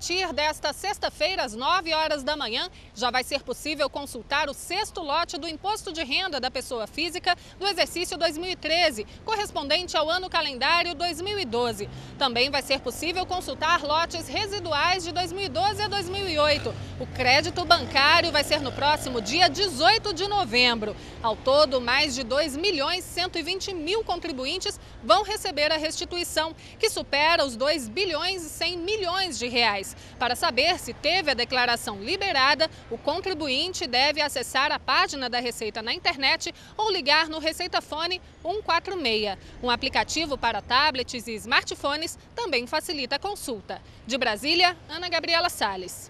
partir desta sexta-feira, às 9 horas da manhã, já vai ser possível consultar o sexto lote do Imposto de Renda da Pessoa Física do exercício 2013, correspondente ao ano calendário 2012. Também vai ser possível consultar lotes residuais de 2012 a 2008. O crédito bancário vai ser no próximo dia 18 de novembro. Ao todo, mais de 2.120.000 contribuintes vão receber a restituição, que supera os 2.100 bilhões de reais. Para saber se teve a declaração liberada, o contribuinte deve acessar a página da Receita na internet ou ligar no Receita Fone 146. Um aplicativo para tablets e smartphones também facilita a consulta. De Brasília, Ana Gabriela Salles.